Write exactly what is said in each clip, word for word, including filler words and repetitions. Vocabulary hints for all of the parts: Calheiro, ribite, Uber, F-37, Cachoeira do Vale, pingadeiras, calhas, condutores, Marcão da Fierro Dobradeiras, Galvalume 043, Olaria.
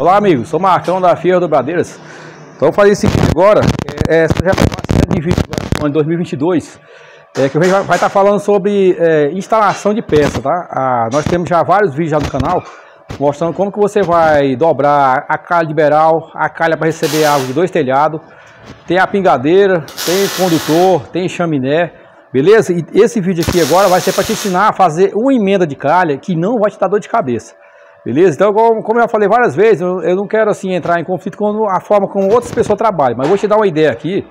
Olá, amigos, sou Marcão da Fierro Dobradeiras. Então, vou fazer isso agora. É, essa já vai ser uma série de vídeos agora, em dois mil e vinte e dois, é, que a gente vai estar tá falando sobre é, instalação de peça, tá? Ah, nós temos já vários vídeos já no canal mostrando como que você vai dobrar a calha liberal, a calha para receber água de dois telhados, tem a pingadeira, tem condutor, tem chaminé, beleza? E esse vídeo aqui agora vai ser para te ensinar a fazer uma emenda de calha que não vai te dar dor de cabeça. Beleza? Então, como eu já falei várias vezes, eu não quero assim entrar em conflito com a forma como outras pessoas trabalham, mas vou te dar uma ideia aqui,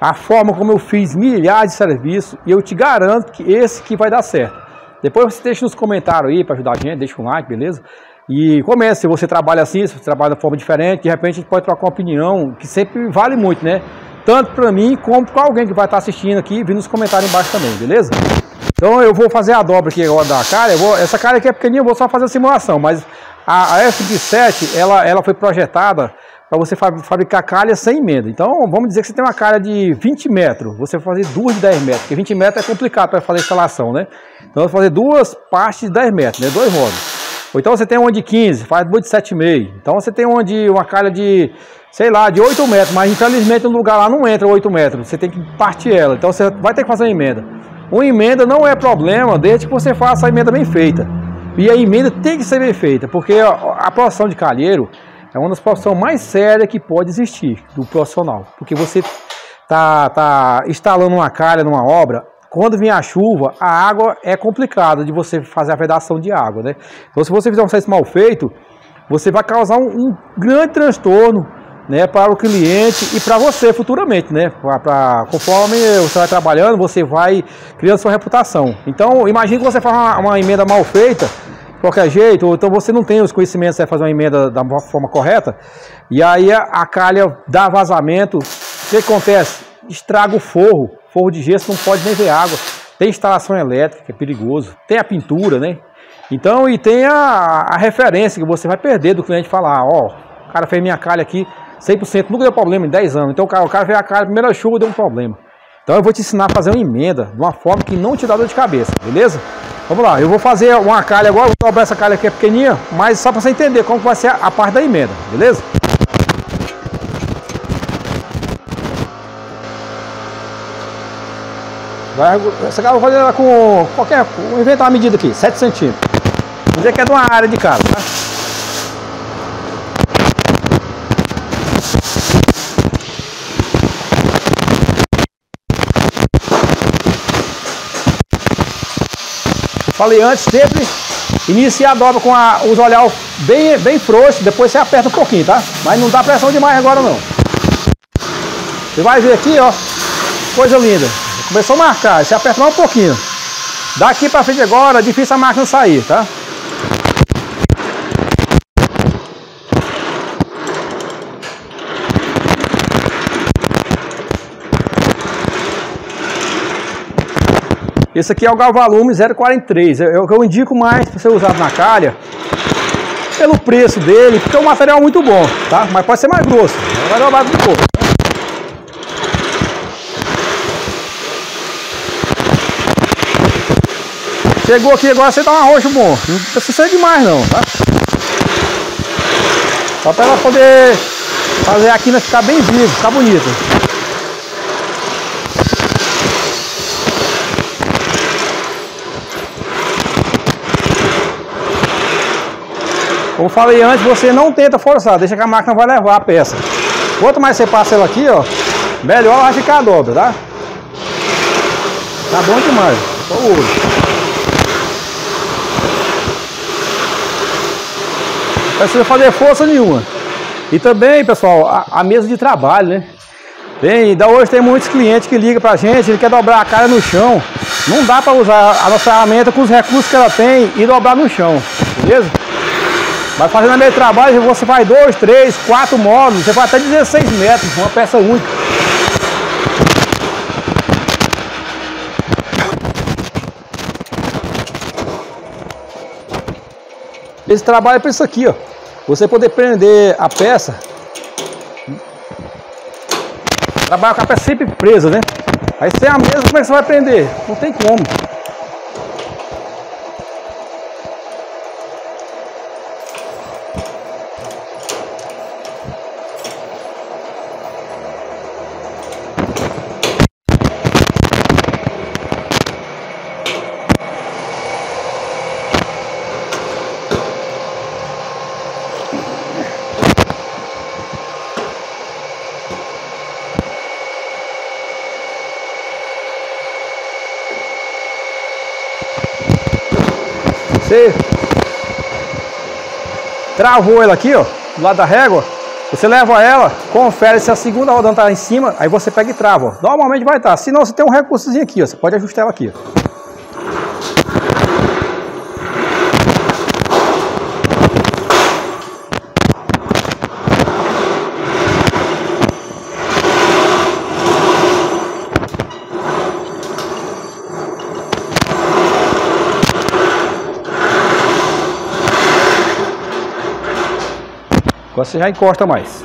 a forma como eu fiz milhares de serviços, e eu te garanto que esse que vai dar certo. Depois você deixa nos comentários aí para ajudar a gente, deixa um like, beleza? E comece, se você trabalha assim, se você trabalha de forma diferente, de repente a gente pode trocar uma opinião, que sempre vale muito, né? Tanto para mim, como para alguém que vai estar assistindo aqui, vindo nos comentários embaixo também, beleza? Então eu vou fazer a dobra aqui agora da calha. Essa calha aqui é pequenininha, eu vou só fazer a simulação, mas a, a F trinta e sete, ela, ela foi projetada para você fabricar calha sem emenda. Então vamos dizer que você tem uma calha de vinte metros, você vai fazer duas de dez metros, porque vinte metros é complicado para fazer a instalação, né? Então eu vou fazer duas partes de dez metros, né? Dois rodos. Ou então você tem uma de quinze, faz duas de sete e meio. Então você tem uma, de, uma calha de, sei lá, de oito metros, mas infelizmente o lugar lá não entra oito metros, você tem que partir ela, então você vai ter que fazer uma emenda. Uma emenda não é problema, desde que você faça a emenda bem feita. E a emenda tem que ser bem feita, porque a profissão de calheiro é uma das profissões mais sérias que pode existir do profissional. Porque você tá, tá instalando uma calha numa obra, quando vem a chuva, a água é complicada de você fazer a vedação de água, né? Então, se você fizer um serviço mal feito, você vai causar um, um grande transtorno, né, para o cliente e para você futuramente, né? Pra, pra, conforme você vai trabalhando, você vai criando sua reputação. Então, imagine que você faz uma, uma emenda mal feita, de qualquer jeito, ou então você não tem os conhecimentos para fazer uma emenda da forma correta, e aí a, a calha dá vazamento. O que acontece? Estraga o forro, forro de gesso não pode nem ver água, tem instalação elétrica, que é perigoso, tem a pintura, né? Então, e tem a, a referência que você vai perder do cliente falar, ó, oh, o cara fez minha calha aqui, cem por cento, nunca deu problema em dez anos. Então o cara, o cara veio a cara, a primeira chuva deu um problema. Então eu vou te ensinar a fazer uma emenda de uma forma que não te dá dor de cabeça, beleza? Vamos lá, eu vou fazer uma calha agora, vou dobrar essa calha aqui é pequenininha, mas só para você entender como vai ser a, a parte da emenda, beleza? Vai, essa calha eu vou fazer ela com qualquer, vou inventar uma medida aqui, sete centímetros. Vou dizer que é de uma área de casa, tá? Falei antes, sempre inicia a dobra com a, os olhares bem, bem frouxos, depois você aperta um pouquinho, tá? Mas não dá pressão demais agora não. Você vai ver aqui, ó, coisa linda. Começou a marcar, você aperta mais um pouquinho. Daqui pra frente agora, é difícil a máquina sair, tá? Esse aqui é o Galvalume zero quarenta e três, é o que eu indico mais para ser usado na calha, pelo preço dele, porque é um material muito bom, tá? Mas pode ser mais grosso, vai dobrar um pouco. Chegou aqui agora, você dá um arroxo bom, não precisa ser demais não, tá? Só para ela poder fazer a quina ficar bem viva, ficar bonita. Como falei antes, você não tenta forçar, deixa que a máquina vai levar a peça. Quanto mais você passa ela aqui, ó, melhor ela vai ficar a dobra, tá? Tá bom demais. Só o olho. Não precisa fazer força nenhuma. E também, pessoal, a, a mesa de trabalho, né? Tem, ainda hoje tem muitos clientes que ligam pra gente, ele quer dobrar a calha no chão. Não dá pra usar a nossa ferramenta com os recursos que ela tem e dobrar no chão, beleza? Vai fazendo a meio trabalho, você faz dois, três, quatro módulos, você vai até dezesseis metros, uma peça única. Esse trabalho é para isso aqui, ó. Você poder prender a peça. Trabalha com a peça sempre presa, né? Aí sem a mesa, como é que você vai prender? Não tem como. Você travou ela aqui, ó, do lado da régua. Você leva ela, confere se a segunda rodando tá em cima, aí você pega e trava, ó. Normalmente vai estar. Tá. Se não, você tem um recursozinho aqui, ó. Você pode ajustar ela aqui, ó. Você já encosta mais.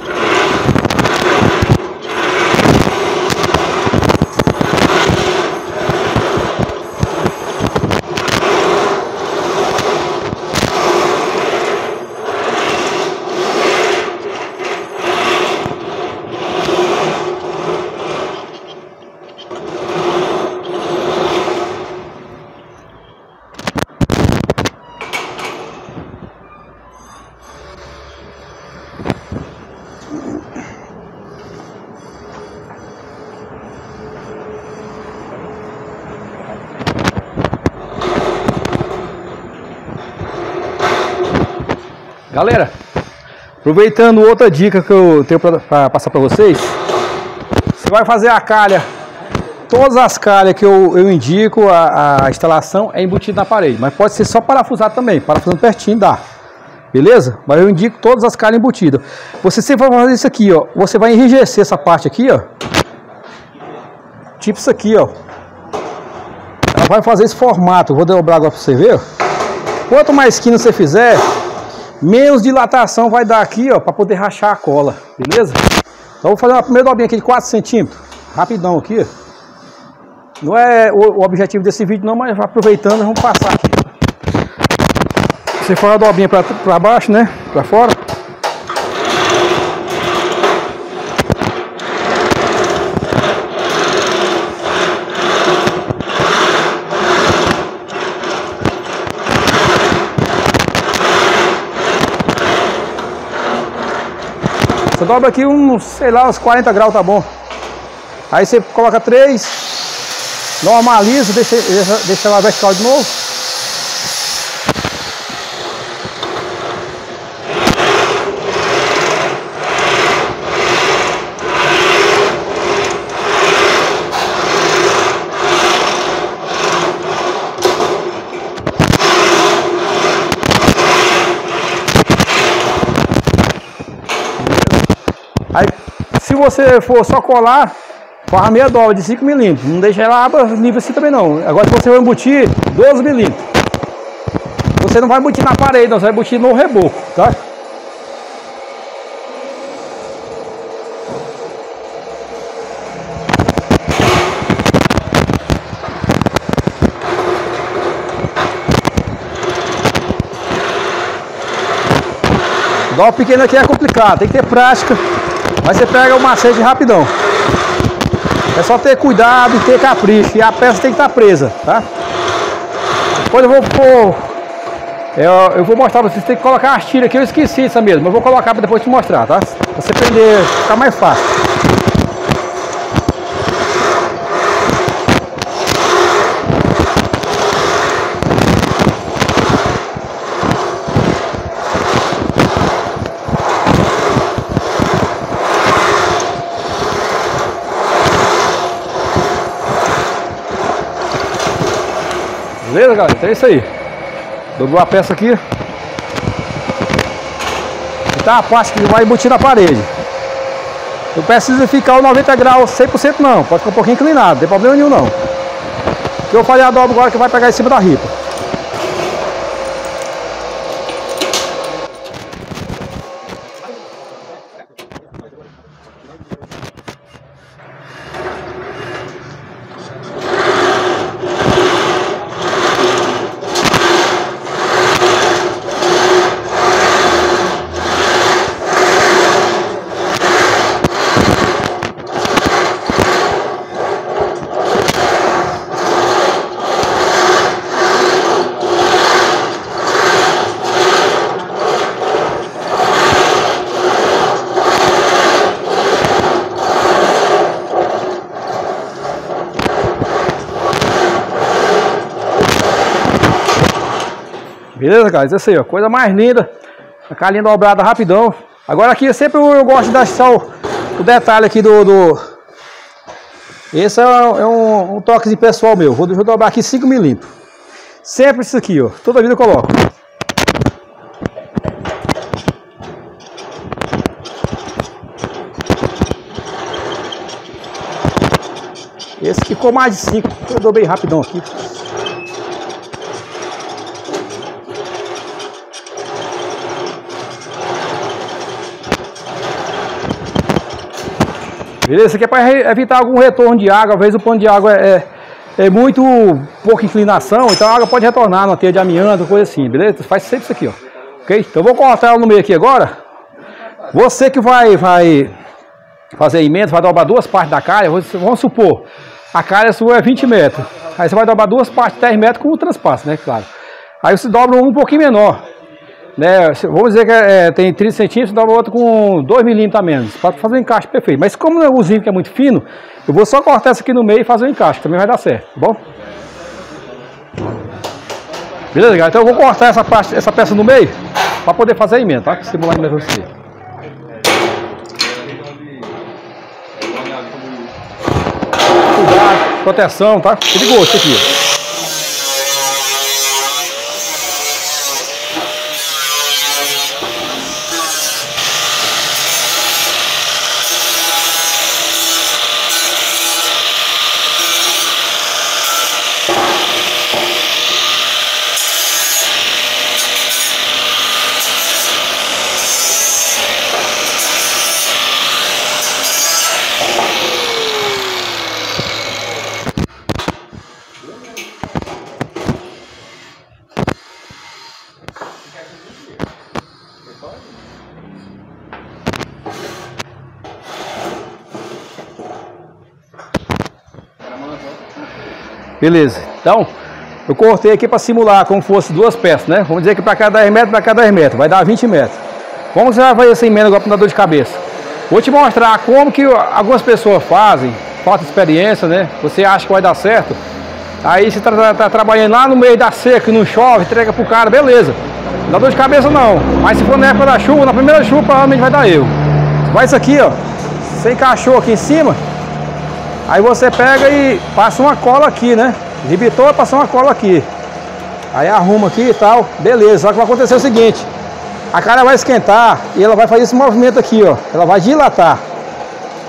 Galera, aproveitando outra dica que eu tenho para passar para vocês, você vai fazer a calha, todas as calhas que eu, eu indico, a, a instalação é embutida na parede, mas pode ser só parafusar também, parafusando pertinho dá, beleza? Mas eu indico todas as calhas embutidas. Você sempre vai fazer isso aqui, ó, você vai enrijecer essa parte aqui, ó, tipo isso aqui, ó, ela vai fazer esse formato, vou dobrar agora para você ver, quanto mais esquina você fizer, menos dilatação vai dar aqui, ó, para poder rachar a cola, beleza? Então vou fazer uma primeira dobrinha aqui de quatro centímetros, rapidão aqui. Não é o objetivo desse vídeo não, mas aproveitando, vamos passar aqui. Você faz a dobrinha para baixo, né? Para fora. Você dobra aqui uns, sei lá, uns quarenta graus, tá bom. Aí você coloca três, normaliza, deixa, deixa, deixa ela vertical de novo. Aí, se você for só colar, faz meia dobra de cinco milímetros. Não deixa ela aba nível assim também não. Agora, se você vai embutir, doze milímetros. Você não vai embutir na parede, não. Você vai embutir no reboco, tá? Dó pequeno aqui é complicado, tem que ter prática. Mas você pega o macete rapidão. É só ter cuidado e ter capricho. E a peça tem que estar presa, tá? Depois eu vou pôr, eu, eu vou mostrar pra vocês. Tem que colocar as tiras aqui. Eu esqueci essa mesmo. Mas eu vou colocar pra depois te mostrar, tá? Pra você prender, ficar mais fácil. Beleza, galera? Então é isso aí. Dobrou a peça aqui. Tá a parte que vai embutir na parede. Não precisa ficar o noventa graus cem por cento não. Pode ficar um pouquinho inclinado, não tem problema nenhum não. Eu falei a dobra agora que vai pegar em cima da ripa. Beleza, guys? Essa aí, ó, coisa mais linda. A calinha dobrada rapidão. Agora aqui eu sempre eu gosto de dar só o detalhe aqui do... do... Esse é um, é um, um toque de pessoal meu. Vou, vou dobrar aqui cinco milímetros. Sempre isso aqui, ó. Toda vida eu coloco. Esse ficou mais de cinco. Eu dobrei rapidão aqui. Beleza? Isso aqui é para evitar algum retorno de água. Às vezes o pano de água é, é, é muito pouca inclinação, então a água pode retornar na teia de amianto, coisa assim, beleza? Faz sempre isso aqui, ó. Ok? Então eu vou cortar ela no meio aqui agora. Você que vai, vai fazer emenda, vai dobrar duas partes da calha. Vamos supor, a calha sua é vinte metros. Aí você vai dobrar duas partes, dez metros com o transpasso, né? Claro. Aí você dobra um um pouquinho menor. Né, vamos dizer que é, tem trinta centímetros, dá outro com dois milímetros a menos, para fazer o encaixe perfeito. Mas como o zinco que é muito fino, eu vou só cortar essa aqui no meio e fazer o encaixe, também vai dar certo, tá bom? Beleza, galera? Então eu vou cortar essa, parte, essa peça no meio, para poder fazer a emenda, tá? Simular a emenda pra você. Cuidado, proteção, tá? Perigoso isso aqui, ó. Beleza, então eu cortei aqui para simular como fosse duas peças, né? Vamos dizer que para cada dez metros, para cada dez metros, vai dar vinte metros. Vamos já fazer essa emenda agora para não dar dor de cabeça. Vou te mostrar como que algumas pessoas fazem, falta experiência, né? Você acha que vai dar certo, aí você está tá, tá trabalhando lá no meio da seca, não chove, entrega pro cara, beleza. Não dá dor de cabeça não, mas se for na época da chuva, na primeira chuva provavelmente vai dar erro. Vai isso aqui, ó, você encaixou aqui em cima. Aí você pega e passa uma cola aqui, né? Ribitou e passa uma cola aqui. Aí arruma aqui e tal. Beleza, só que vai acontecer o seguinte. A calha vai esquentar e ela vai fazer esse movimento aqui, ó. Ela vai dilatar.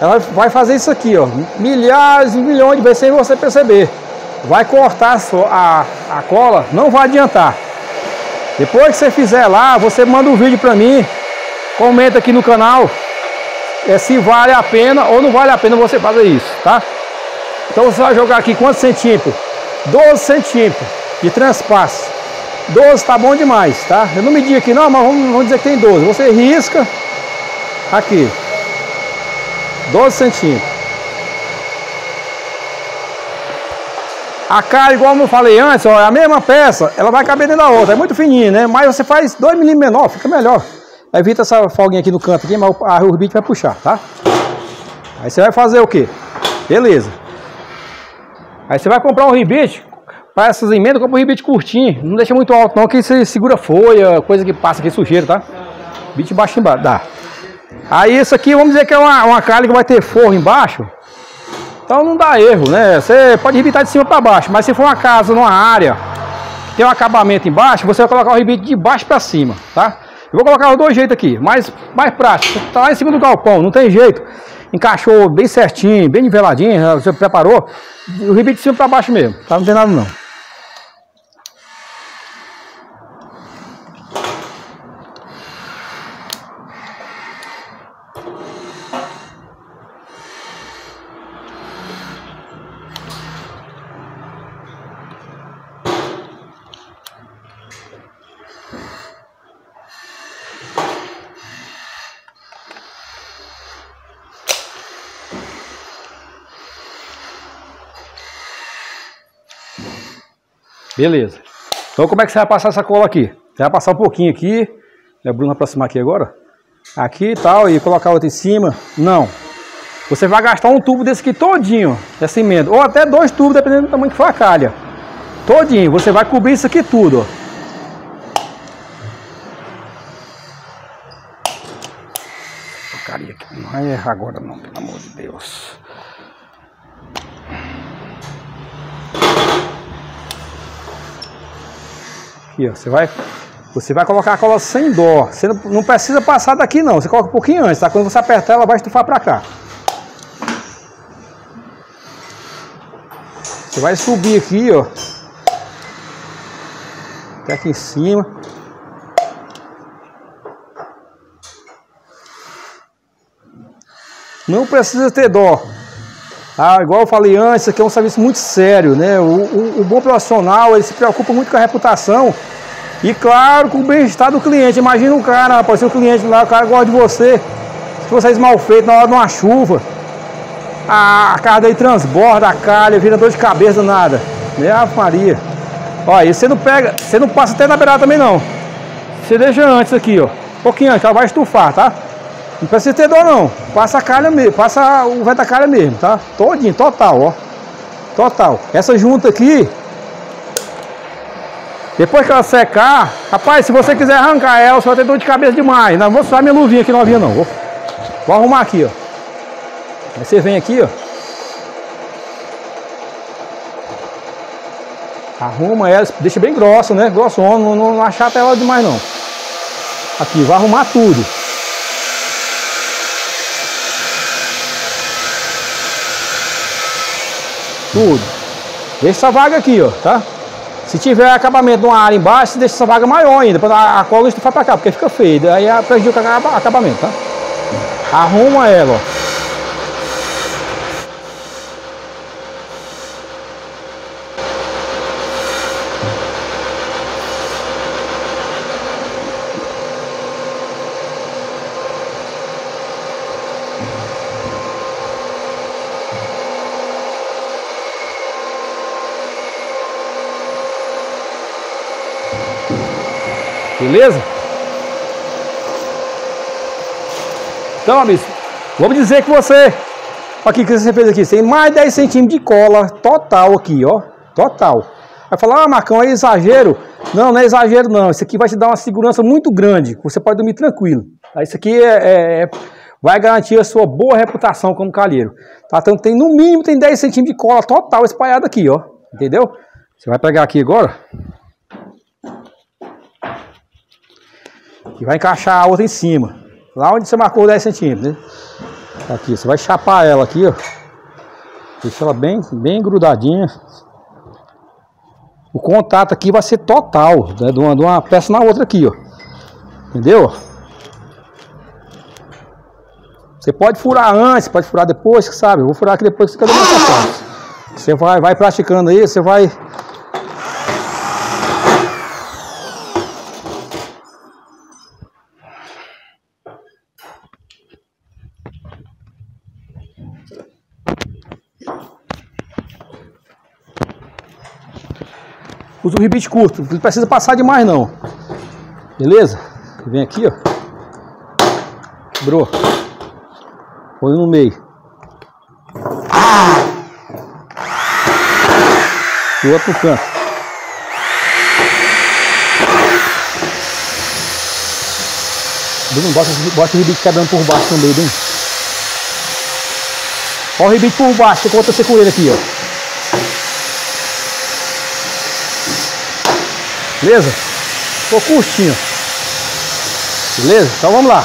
Ela vai fazer isso aqui, ó. Milhares e milhões de vezes sem você perceber. Vai cortar a, a cola, não vai adiantar. Depois que você fizer lá, você manda um vídeo pra mim. Comenta aqui no canal. É se vale a pena ou não vale a pena você fazer isso, tá? Então você vai jogar aqui quantos centímetros? doze centímetros de transpasso. doze tá bom demais, tá? Eu não medi aqui não, mas vamos, vamos dizer que tem doze. Você risca aqui. doze centímetros. A calha, igual eu falei antes, ó, a mesma peça, ela vai caber dentro da outra. É muito fininha, né? Mas você faz dois milímetros menor, fica melhor. Evita essa folguinha aqui no canto, aqui, mas a orbite vai puxar, tá? Aí você vai fazer o quê? Beleza. Aí você vai comprar um ribite, para essas emendas, compra um ribite curtinho. Não deixa muito alto não, que você segura folha, coisa que passa aqui, sujeira, tá? Ribite baixo embaixo, dá. Aí isso aqui, vamos dizer que é uma, uma calha que vai ter forro embaixo. Então não dá erro, né? Você pode ribitar de cima para baixo, mas se for uma casa, numa área, que tem um acabamento embaixo, você vai colocar o ribite de baixo para cima, tá? Eu vou colocar os dois jeitos aqui, mas mais prático. Tá lá em cima do galpão, não tem jeito. Encaixou bem certinho, bem niveladinho, você preparou. O ribite de cima para baixo mesmo, tá? Não tem nada não. Beleza. Então como é que você vai passar essa cola aqui? Você vai passar um pouquinho aqui. Né, Bruno, aproximar aqui agora. Aqui e tal. E colocar outra em cima. Não. Você vai gastar um tubo desse aqui todinho. Essa emenda. Ou até dois tubos, dependendo do tamanho que for a calha. Todinho. Você vai cobrir isso aqui tudo. Ó. porcaria aqui. Não vai errar agora não, pelo amor de Deus. Aqui, ó, você vai, você vai colocar a cola sem dó. Você não, não precisa passar daqui não, você coloca um pouquinho antes, tá? Quando você apertar ela vai estufar pra cá. Você vai subir aqui, ó, até aqui em cima. Não precisa ter dó. Ah, igual eu falei antes, isso aqui é um serviço muito sério, né? O, o, o bom profissional, ele se preocupa muito com a reputação e, claro, com o bem-estar do cliente. Imagina um cara, rapaz, seu cliente lá, o cara gosta de você. Se você é mal feito na hora de uma chuva, a cara daí transborda, a calha, vira dor de cabeça, nada. Né, Ave Maria? Olha, você não pega, você não passa até na beirada também não. Você deixa antes aqui, ó. Um pouquinho antes, ela vai estufar, tá? Não precisa ter dor não. Passa a calha mesmo, passa o vento da calha mesmo, tá? Todinho, total, ó. Total. Essa junta aqui, depois que ela secar, rapaz, se você quiser arrancar ela, você vai ter dor de cabeça demais. Não vou suar minha luvinha aqui novinha não. Vou, vou arrumar aqui, ó. Aí você vem aqui, ó. Arruma ela, deixa bem grossa, né? Grossona, não, não achata ela demais não. Aqui, vai arrumar tudo. Tudo. Deixa essa vaga aqui, ó, tá? Se tiver acabamento de uma área embaixo, você deixa essa vaga maior ainda, pra a cola estufar pra cá, porque fica feio. Aí prejudica o acabamento, tá? Arruma ela, ó. Beleza? Então, amigos, vamos dizer que você... Aqui, que você fez aqui? Você tem mais de dez centímetros de cola total aqui, ó. Total. Vai falar, ah, Marcão, é exagero? Não, não é exagero, não. Isso aqui vai te dar uma segurança muito grande. Você pode dormir tranquilo. Isso aqui é, é, vai garantir a sua boa reputação como calheiro. Tá? Então, tem, no mínimo, tem dez centímetros de cola total espalhada aqui, ó. Entendeu? Você vai pegar aqui agora... E vai encaixar a outra em cima. Lá onde você marcou dez centímetros, né? Aqui, você vai chapar ela aqui, ó. Deixa ela bem, bem grudadinha. O contato aqui vai ser total, né? De uma, de uma peça na outra aqui, ó. Entendeu? Você pode furar antes, pode furar depois, que sabe? Eu vou furar aqui depois que você quer mais. Você vai, vai praticando aí, você vai... Usa o ribite curto, não precisa passar demais não. Beleza? Vem aqui, ó. Quebrou. Põe no meio. E o outro no canto. Bota, bota o ribite quebrando por baixo também, bem. Olha o ribite por baixo, você conta você com ele aqui, ó. Beleza? Ficou curtinho. Beleza? Então vamos lá.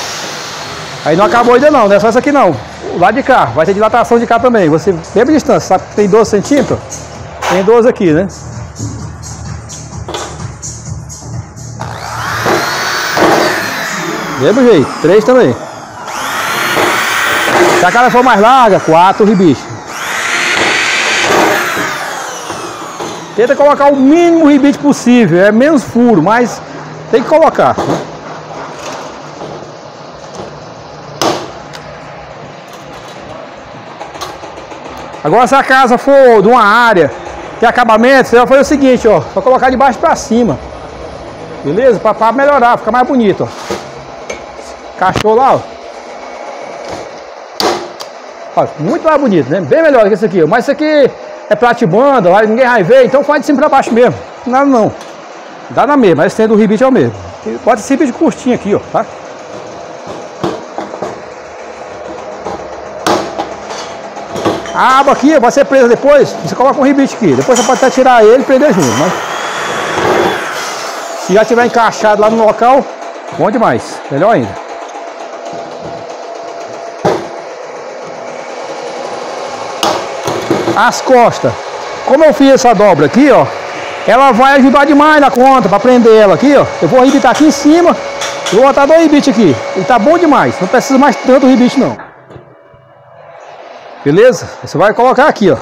Aí não acabou ainda não, não é só isso aqui não. Lá de cá, vai ter dilatação de cá também. Você, mesma distância, sabe que tem doze centímetros? Tem doze aqui, né? Mesmo jeito, três também. Se a cara for mais larga, quatro ribichos. Tenta colocar o mínimo ribite possível, é menos furo, mas tem que colocar. Agora, se a casa for de uma área de acabamento, você vai fazer o seguinte, ó, só colocar de baixo pra cima, beleza? Pra, pra melhorar, fica mais bonito, ó. Encaixou lá, ó. Ó, muito mais bonito, né? Bem melhor que esse aqui, ó. Mas isso aqui... É platibanda, ninguém vai ver, então faz de cima pra baixo mesmo. Nada não, não. Dá na mesma, mas estendo o ribite é o mesmo. Bota esse ribite curtinho aqui, ó, tá? A aba aqui vai ser presa depois, você coloca um ribite aqui. Depois você pode até tirar ele e prender junto, né? Se já tiver encaixado lá no local, bom demais, melhor ainda. As costas, como eu fiz essa dobra aqui, ó, ela vai ajudar demais na conta para prender ela aqui, ó. Eu vou ribitar aqui em cima, eu vou botar dois ribites aqui e tá bom demais, não precisa mais tanto ribite não. Beleza? Você vai colocar aqui, ó.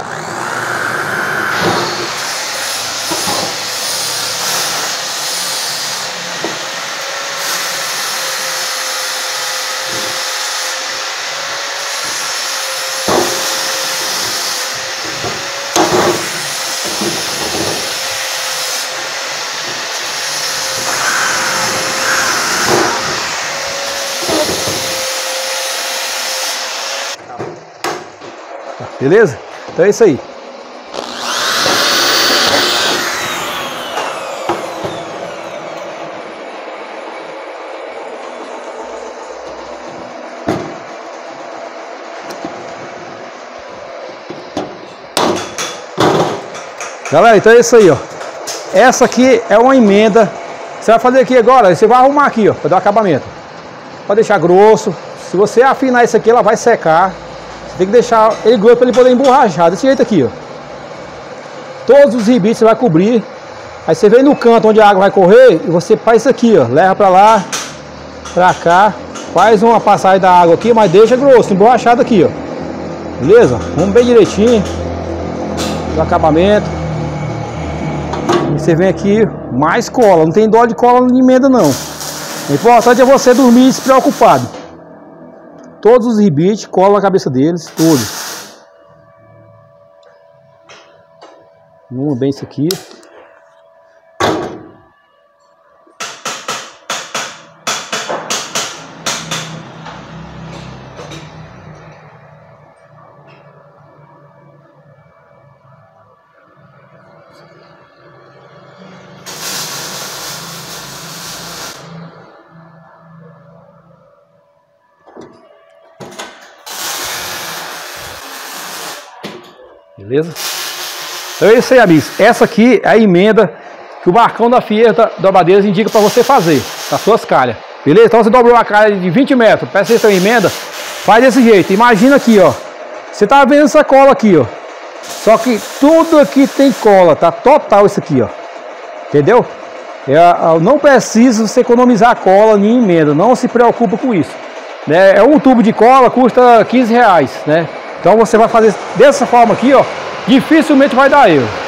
Beleza? Então é isso aí. Galera, então é isso aí, ó. Essa aqui é uma emenda. Você vai fazer aqui agora, você vai arrumar aqui, ó, para dar o acabamento. Pode deixar grosso. Se você afinar isso aqui, ela vai secar. Tem que deixar ele grosso para ele poder emborrachar, desse jeito aqui, ó. Todos os ribites você vai cobrir. Aí você vem no canto onde a água vai correr e você faz isso aqui, ó. Leva para lá, para cá. Faz uma passagem da água aqui, mas deixa grosso, emborrachado aqui, ó. Beleza? Vamos bem direitinho. Do acabamento. E você vem aqui, mais cola. Não tem dó de cola de emenda, não. O importante é você dormir despreocupado. Todos os ribites, cola na cabeça deles, todos. Vamos bem isso aqui. Beleza? Então é isso aí, amigos. Essa aqui é a emenda que o Marcão da Fierro Dobradeiras indica para você fazer nas suas calhas. Beleza? Então você dobrou uma calha de vinte metros, peça essa emenda, faz desse jeito. Imagina aqui, ó. Você tá vendo essa cola aqui, ó. Só que tudo aqui tem cola, tá total isso aqui, ó. Entendeu? É, não precisa você economizar cola nem emenda, não se preocupa com isso. Né? É um tubo de cola, custa quinze reais, né? Então você vai fazer dessa forma aqui, ó, dificilmente vai dar erro.